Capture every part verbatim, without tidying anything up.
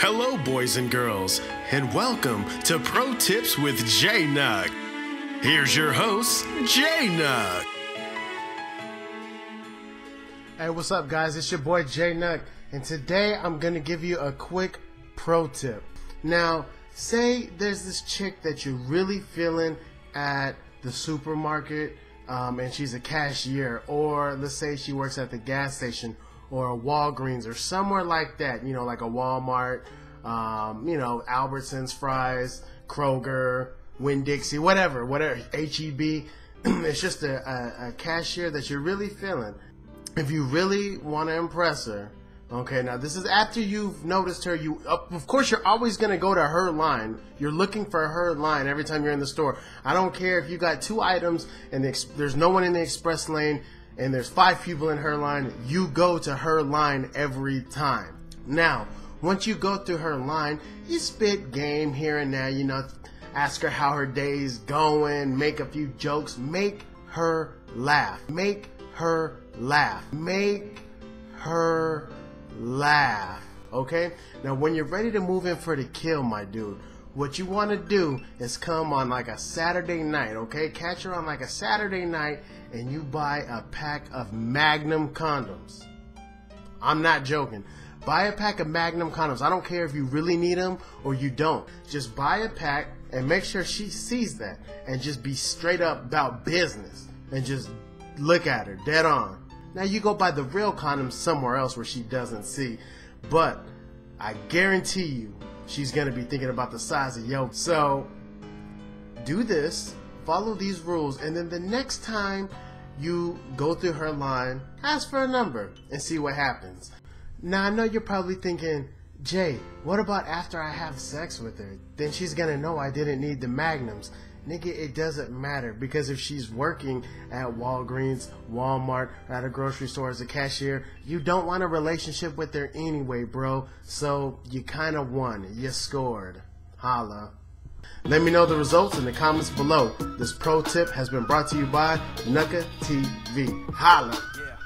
Hello, boys and girls, and welcome to Pro Tips with JNuc. Here's your host, JNuc. Hey, what's up, guys? It's your boy JNuc, and today I'm gonna give you a quick pro tip. Now, say there's this chick that you're really feeling at the supermarket, um, and she's a cashier, or let's say she works at the gas station, or a Walgreens, or somewhere like that, you know, like a Walmart, um, you know, Albertsons, fries, Kroger, Winn-Dixie, whatever, whatever, H E B. It's just a, a, a cashier that you're really feeling. If you really want to impress her, okay, now this is after you've noticed her, you, of course you're always going to go to her line. You're looking for her line every time you're in the store. I don't care if you got two items and the, there's no one in the express lane, and there's five people in her line, you go to her line every time. Now, once you go through her line, you spit game here and there, you know, ask her how her day's going, make a few jokes, make her laugh, make her laugh, make her laugh, okay? Now, when you're ready to move in for the kill, my dude, what you want to do is come on like a Saturday night, okay? Catch her on like a Saturday night, and you buy a pack of Magnum condoms. I'm not joking. Buy a pack of Magnum condoms. I don't care if you really need them or you don't. Just buy a pack and make sure she sees that, and just be straight up about business and just look at her dead on. Now, you go buy the real condoms somewhere else where she doesn't see, but I guarantee you, she's gonna be thinking about the size of yo. So do this, follow these rules, and then the next time you go through her line, ask for a number and see what happens. Now, I know you're probably thinking, Jay, what about after I have sex with her? Then she's gonna know I didn't need the Magnums. Nigga, it doesn't matter, because if she's working at Walgreens, Walmart, or at a grocery store as a cashier, you don't want a relationship with her anyway, bro. So you kind of won. You scored. Holla. Let me know the results in the comments below. This pro tip has been brought to you by Nucka T V. Holla. Yeah.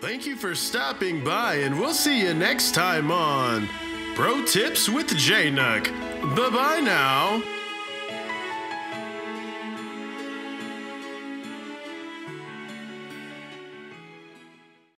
Thank you for stopping by, and we'll see you next time on Pro Tips with JNuc. Bye-bye now.